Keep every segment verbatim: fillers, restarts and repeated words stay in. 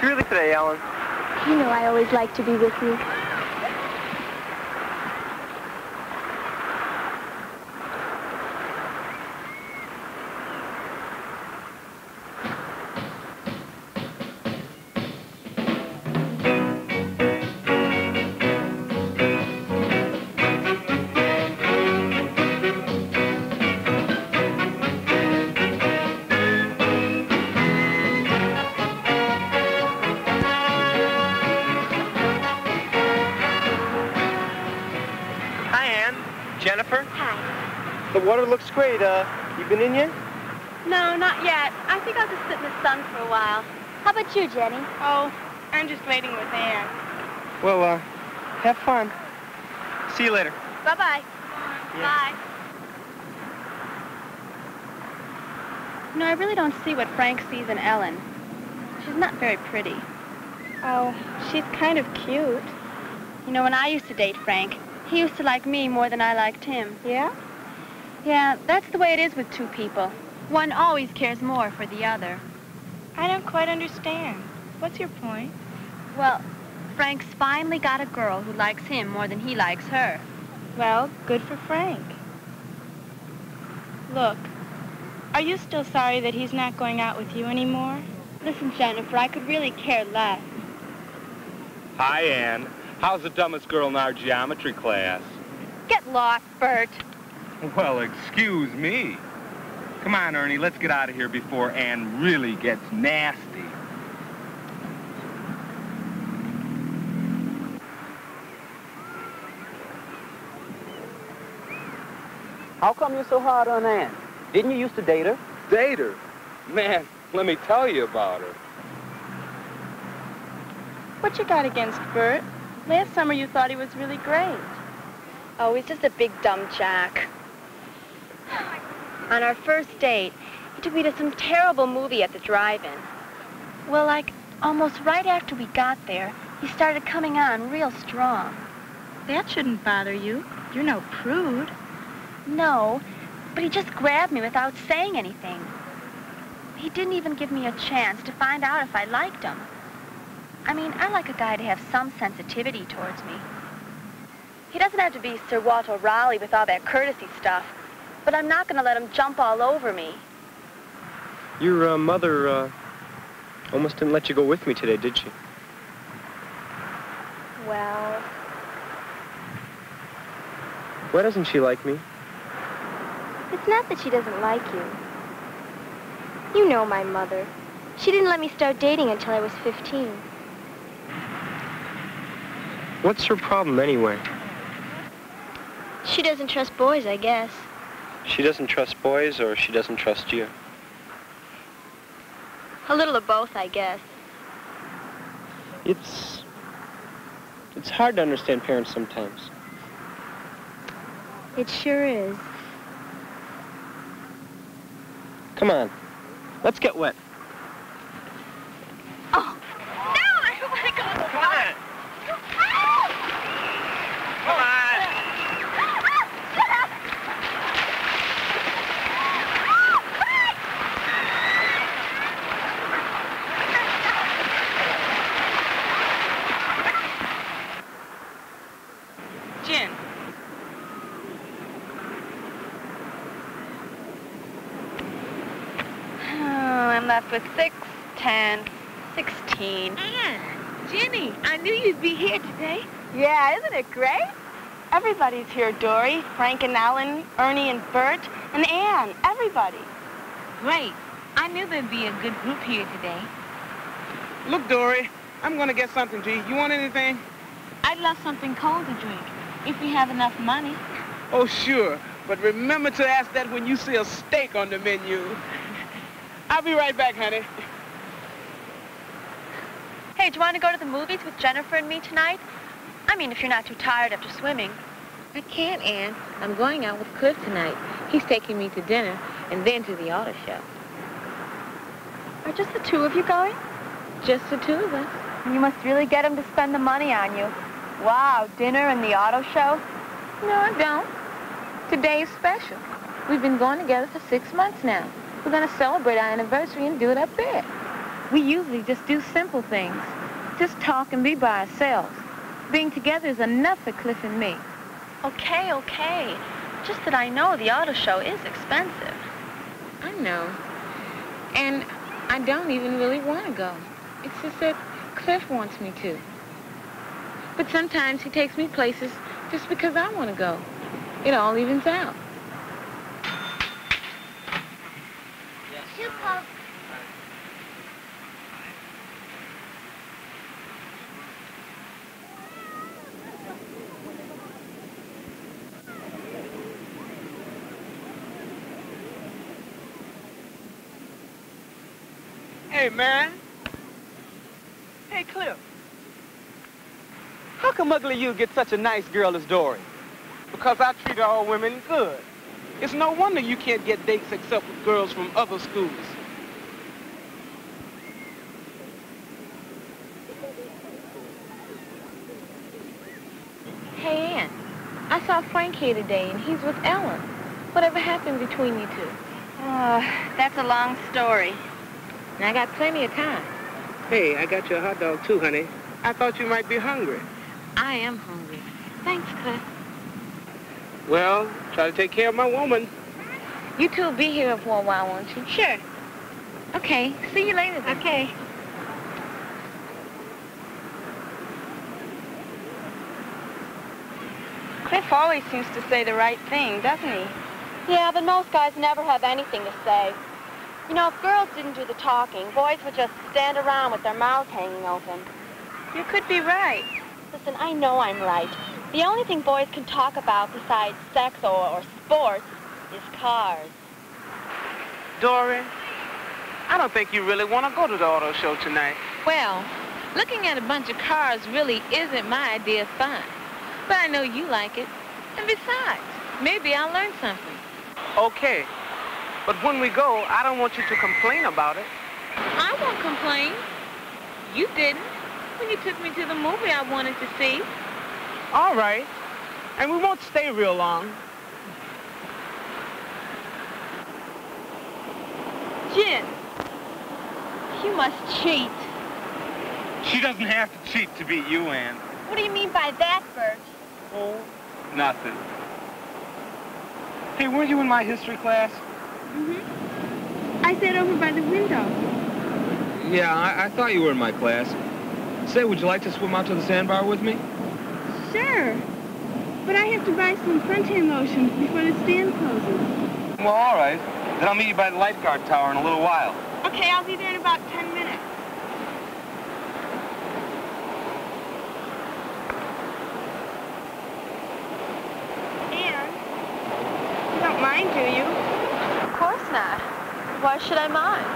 Truly today, Ellen. You know I always like to be with you. Jennifer? Hi. The water looks great. Uh, you been in yet? No, not yet. I think I'll just sit in the sun for a while. How about you, Jenny? Oh, I'm just waiting with Ann. Well, uh, have fun. See you later. Bye-bye. Yeah. Bye. You know, I really don't see what Frank sees in Ellen. She's not very pretty. Oh, she's kind of cute. You know, when I used to date Frank, he used to like me more than I liked him. Yeah? Yeah, that's the way it is with two people. One always cares more for the other. I don't quite understand. What's your point? Well, Frank's finally got a girl who likes him more than he likes her. Well, good for Frank. Look, are you still sorry that he's not going out with you anymore? Listen, Jennifer, I could really care less. Hi, Ann. How's the dumbest girl in our geometry class? Get lost, Bert. Well, excuse me. Come on, Ernie, let's get out of here before Ann really gets nasty. How come you're so hard on Ann? Didn't you used to date her? Date her? Man, let me tell you about her. What you got against Bert? Last summer, you thought he was really great. Oh, he's just a big dumb jack. On our first date, he took me to some terrible movie at the drive-in. Well, like, almost right after we got there, he started coming on real strong. That shouldn't bother you. You're no prude. No, but he just grabbed me without saying anything. He didn't even give me a chance to find out if I liked him. I mean, I like a guy to have some sensitivity towards me. He doesn't have to be Sir Walter Raleigh with all that courtesy stuff, but I'm not going to let him jump all over me. Your uh, mother uh, almost didn't let you go with me today, did she? Well... Why doesn't she like me? It's not that she doesn't like you. You know my mother. She didn't let me start dating until I was fifteen. What's her problem, anyway? She doesn't trust boys, I guess. She doesn't trust boys, or she doesn't trust you? A little of both, I guess. It's... It's hard to understand parents sometimes. It sure is. Come on. Let's get wet. Oh! No! I don't want to go to the water! Come on! Come on! Shut up! Jen. Oh, I'm left with six, ten, sixteen. Ann, Jenny, I knew you'd be here today. Yeah, isn't it great? Everybody's here, Dory. Frank and Ellen, Ernie and Bert, and Ann. Everybody. Great. I knew there'd be a good group here today. Look, Dory, I'm going to get something to eat. You want anything? I'd love something cold to drink, if we have enough money. Oh, sure. But remember to ask that when you see a steak on the menu. I'll be right back, honey. Hey, do you want to go to the movies with Jennifer and me tonight? I mean, if you're not too tired after swimming. I can't, Ann. I'm going out with Cliff tonight. He's taking me to dinner and then to the auto show. Are just the two of you going? Just the two of us. You must really get him to spend the money on you. Wow, dinner and the auto show? No, I don't. Today's special. We've been going together for six months now. We're going to celebrate our anniversary and do it up there. We usually just do simple things, just talk and be by ourselves. Being together is enough for Cliff and me. Okay, okay. Just that I know the auto show is expensive. I know. And I don't even really want to go. It's just that Cliff wants me to. But sometimes he takes me places just because I want to go. It all evens out. Yes. Hey, man. Hey, Cliff. How come ugly you get such a nice girl as Dory? Because I treat all women good. It's no wonder you can't get dates except with girls from other schools. Hey, Ann. I saw Frank here today, and he's with Ellen. Whatever happened between you two? Uh, that's a long story. And I got plenty of time. Hey, I got you a hot dog too, honey. I thought you might be hungry. I am hungry. Thanks, Cliff. Well, try to take care of my woman. You two will be here for a while, won't you? Sure. Okay, see you later then. Okay. Cliff always seems to say the right thing, doesn't he? Yeah, but most guys never have anything to say. You know, if girls didn't do the talking, boys would just stand around with their mouths hanging open. You could be right. Listen, I know I'm right. The only thing boys can talk about besides sex or, or sports is cars. Dory, I don't think you really want to go to the auto show tonight. Well, looking at a bunch of cars really isn't my idea of fun. But I know you like it. And besides, maybe I'll learn something. Okay. But when we go, I don't want you to complain about it. I won't complain. You didn't. When you took me to the movie I wanted to see. All right. And we won't stay real long. Jim, you must cheat. She doesn't have to cheat to beat you, Ann. What do you mean by that, Bert? Oh, nothing. Hey, weren't you in my history class? Mm-hmm. I sat over by the window. Yeah, I, I thought you were in my class. Say, would you like to swim out to the sandbar with me? Sure. But I have to buy some suntan lotion before the stand closes. Well, all right. Then I'll meet you by the lifeguard tower in a little while. Okay, I'll be there in about ten minutes. Ann, you don't mind, do you? Not. Why should I mind?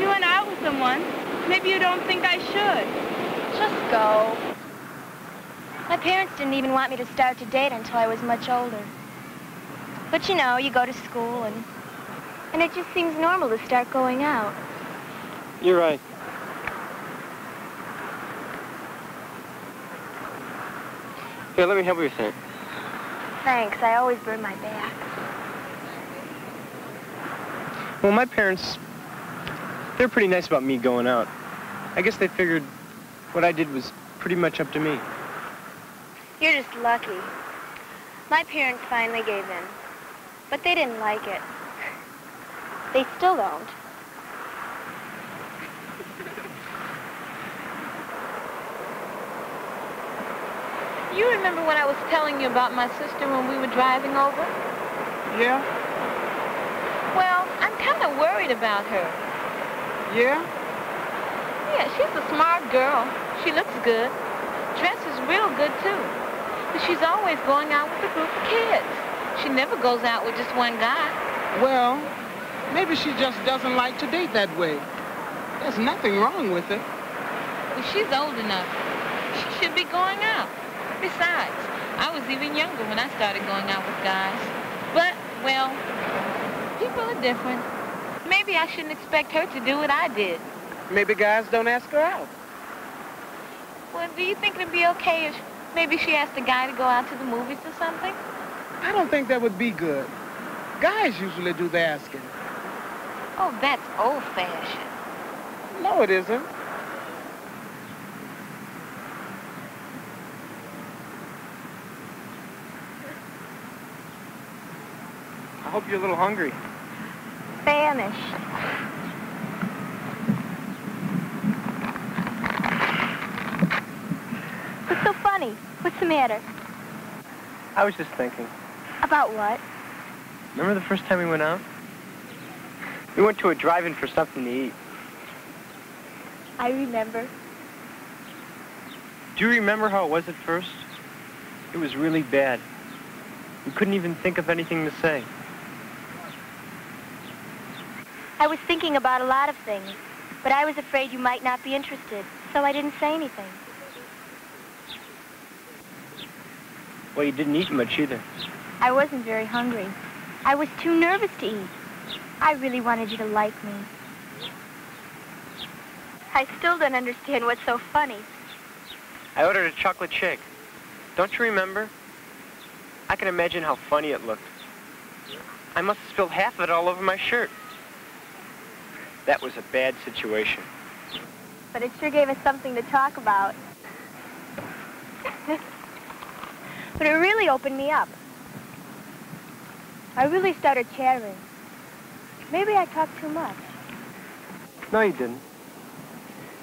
You went out with someone. Maybe you don't think I should. Just go. My parents didn't even want me to start to date until I was much older. But you know, you go to school and... and it just seems normal to start going out. You're right. Here, let me help you with it. Thanks. I always burn my back. Well, my parents, they're pretty nice about me going out. I guess they figured what I did was pretty much up to me. You're just lucky. My parents finally gave in, but they didn't like it. They still don't. You remember when I was telling you about my sister when we were driving over? Yeah. Well, I'm kind of worried about her. Yeah? Yeah, she's a smart girl. She looks good. Dresses real good, too. But she's always going out with a group of kids. She never goes out with just one guy. Well, maybe she just doesn't like to date that way. There's nothing wrong with it. Well, she's old enough. She should be going out. Besides, I was even younger when I started going out with guys. But, well... people are different. Maybe I shouldn't expect her to do what I did. Maybe guys don't ask her out. Well, do you think it'd be okay if maybe she asked a guy to go out to the movies or something? I don't think that would be good. Guys usually do the asking. Oh, that's old-fashioned. No, it isn't. I hope you're a little hungry. Famished. So funny. What's the matter? I was just thinking. About what? Remember the first time we went out? We went to a drive-in for something to eat. I remember. Do you remember how it was at first? It was really bad. We couldn't even think of anything to say. I was thinking about a lot of things, but I was afraid you might not be interested, so I didn't say anything. Well, you didn't eat much either. I wasn't very hungry. I was too nervous to eat. I really wanted you to like me. I still don't understand what's so funny. I ordered a chocolate shake. Don't you remember? I can imagine how funny it looked. I must have spilled half of it all over my shirt. That was a bad situation. But it sure gave us something to talk about. But it really opened me up. I really started chattering. Maybe I talked too much. No, you didn't.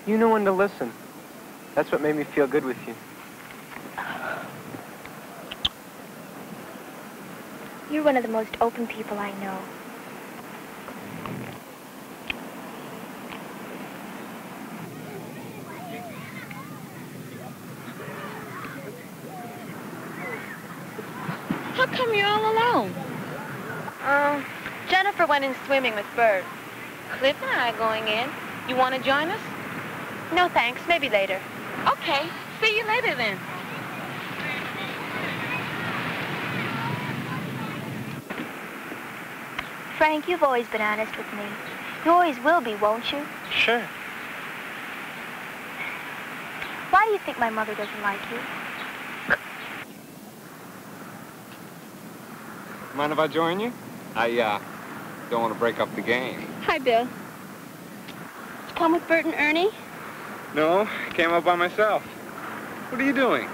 You know when to listen. That's what made me feel good with you. You're one of the most open people I know. How come you're all alone? Uh, Jennifer went in swimming with Bert. Cliff and I are going in. You want to join us? No, thanks. Maybe later. Okay. See you later, then. Frank, you've always been honest with me. You always will be, won't you? Sure. Why do you think my mother doesn't like you? Mind if I join you? I, uh, don't want to break up the game. Hi, Bill. Did you come with Bert and Ernie? No, I came up by myself. What are you doing?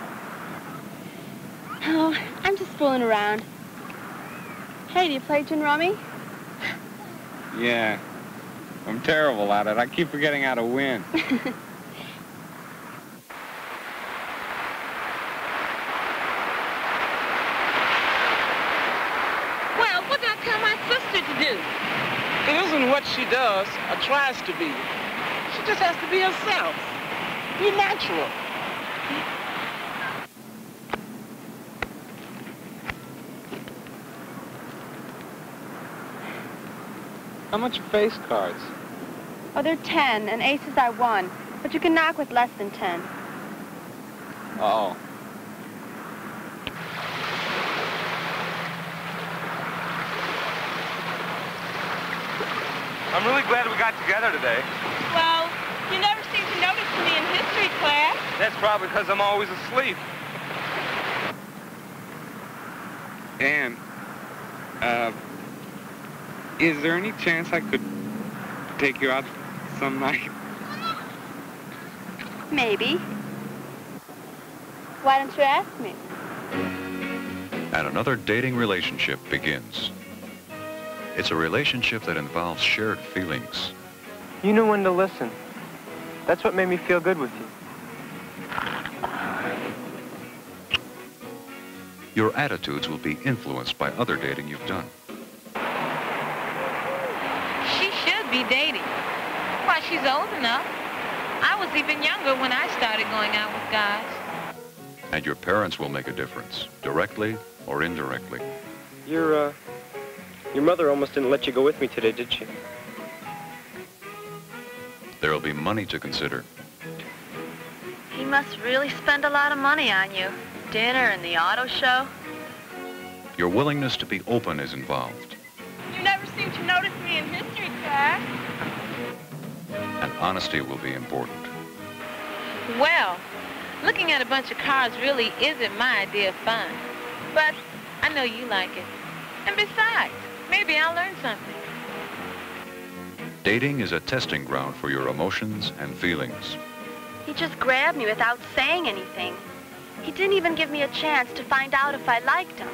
Oh, I'm just fooling around. Hey, do you play gin rummy? Yeah. I'm terrible at it. I keep forgetting how to win. She does, or tries to be. She just has to be herself. Be natural. How much are face cards? Oh, they're ten, and aces are one. But you can knock with less than ten. Uh-oh. I'm really glad we got together today. Well, you never seem to notice me in history class. That's probably because I'm always asleep. Ann, uh, is there any chance I could take you out some night? Maybe. Why don't you ask me? And another dating relationship begins. It's a relationship that involves shared feelings. You knew when to listen. That's what made me feel good with you. Your attitudes will be influenced by other dating you've done. She should be dating. Why, she's old enough. I was even younger when I started going out with guys. And your parents will make a difference, directly or indirectly. You're, uh... Your mother almost didn't let you go with me today, did she? There'll be money to consider. He must really spend a lot of money on you. Dinner and the auto show. Your willingness to be open is involved. You never seem to notice me in history class. And honesty will be important. Well, looking at a bunch of cars really isn't my idea of fun. But I know you like it. And besides, maybe I'll learn something. Dating is a testing ground for your emotions and feelings. He just grabbed me without saying anything. He didn't even give me a chance to find out if I liked him.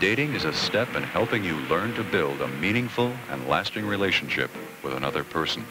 Dating is a step in helping you learn to build a meaningful and lasting relationship with another person.